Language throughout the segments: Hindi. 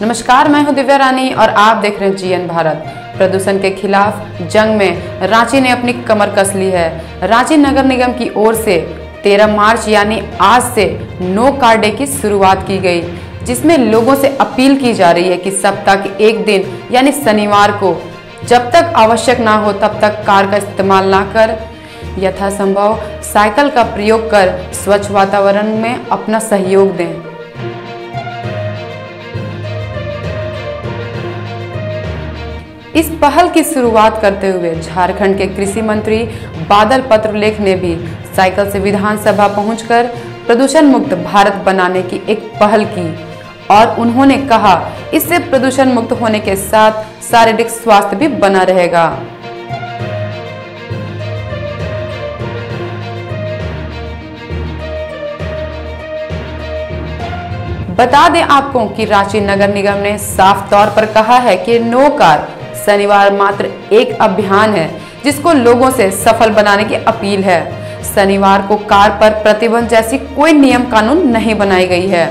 नमस्कार, मैं हूं दिव्या रानी और आप देख रहे हैं जीएन भारत। प्रदूषण के खिलाफ जंग में रांची ने अपनी कमर कस ली है। रांची नगर निगम की ओर से 13 मार्च यानी आज से नो कार डे की शुरुआत की गई, जिसमें लोगों से अपील की जा रही है कि सप्ताह के एक दिन यानी शनिवार को जब तक आवश्यक ना हो तब तक कार का इस्तेमाल ना कर, यथासंभव साइकिल का प्रयोग कर स्वच्छ वातावरण में अपना सहयोग दें। इस पहल की शुरुआत करते हुए झारखंड के कृषि मंत्री बादल पत्रलेख ने भी साइकिल से विधानसभा पहुंचकर प्रदूषण मुक्त भारत बनाने की एक पहल की और उन्होंने कहा इससे प्रदूषण मुक्त होने के साथ शारीरिक स्वास्थ्य भी बना रहेगा। बता दें आपको कि रांची नगर निगम ने साफ तौर पर कहा है कि नो कार शनिवार मात्र एक अभियान है, जिसको लोगों से सफल बनाने की अपील है। शनिवार को कार पर प्रतिबंध जैसी कोई नियम कानून नहीं बनाई गई है।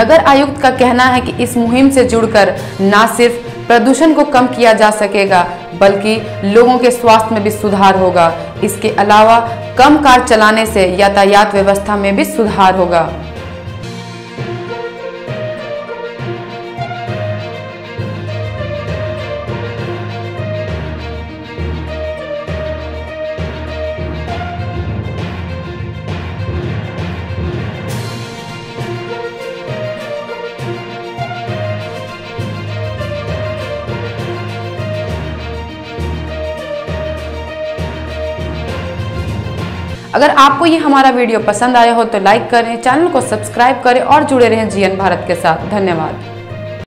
नगर आयुक्त का कहना है कि इस मुहिम से जुड़कर न सिर्फ प्रदूषण को कम किया जा सकेगा बल्कि लोगों के स्वास्थ्य में भी सुधार होगा। इसके अलावा कम कार चलाने से यातायात व्यवस्था में भी सुधार होगा। अगर आपको ये हमारा वीडियो पसंद आया हो तो लाइक करें, चैनल को सब्सक्राइब करें और जुड़े रहें जीएन भारत के साथ। धन्यवाद।